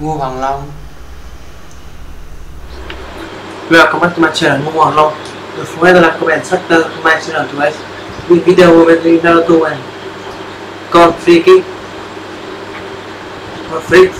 Ngô Hoàng Long. Welcome back to my channel, Ngô Hoàng Long. Don't forget to like, comment, subscribe to my channel to watch new video with Naruto and Con Free Kick. Con Free.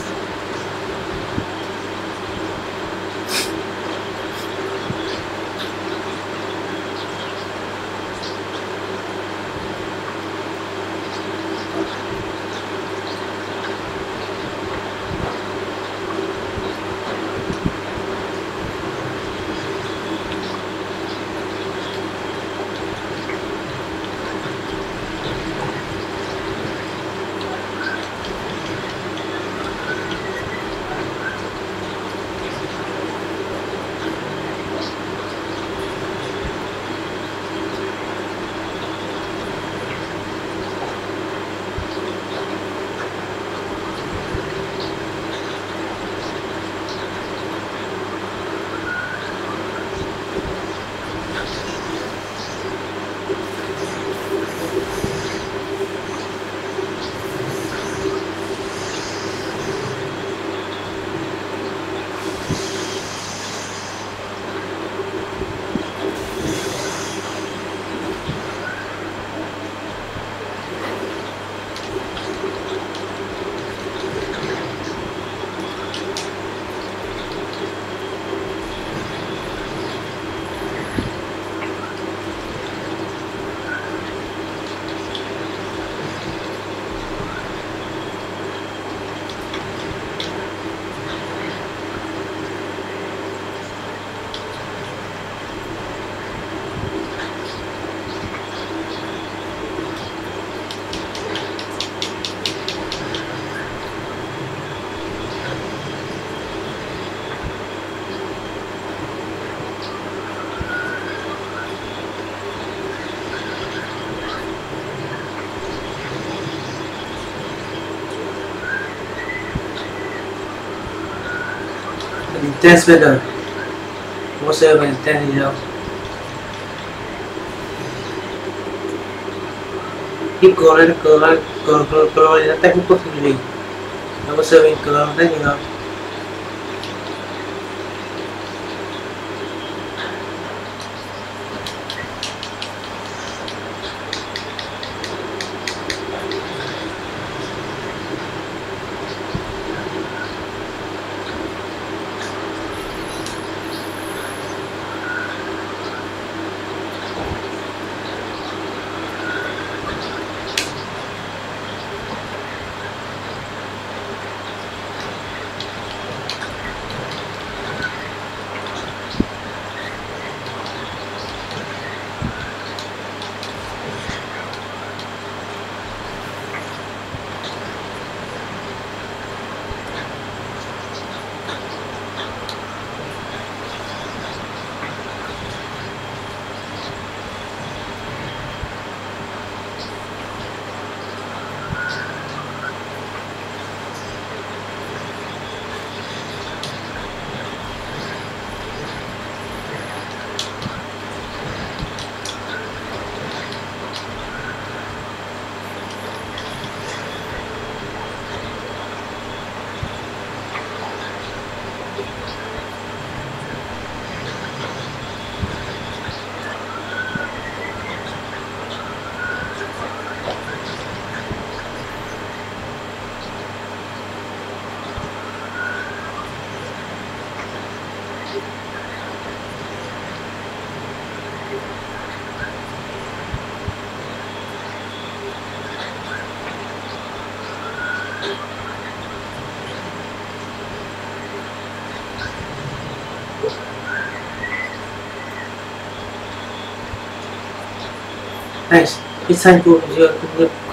Intense weather. What's ever intense, you know. Keep going, go, and attack continually. Never serving color, then you know. Thanks, it's time to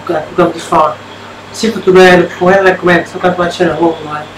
come this far. See you today, don't forget to like, comment, subscribe to my channel, hope you like.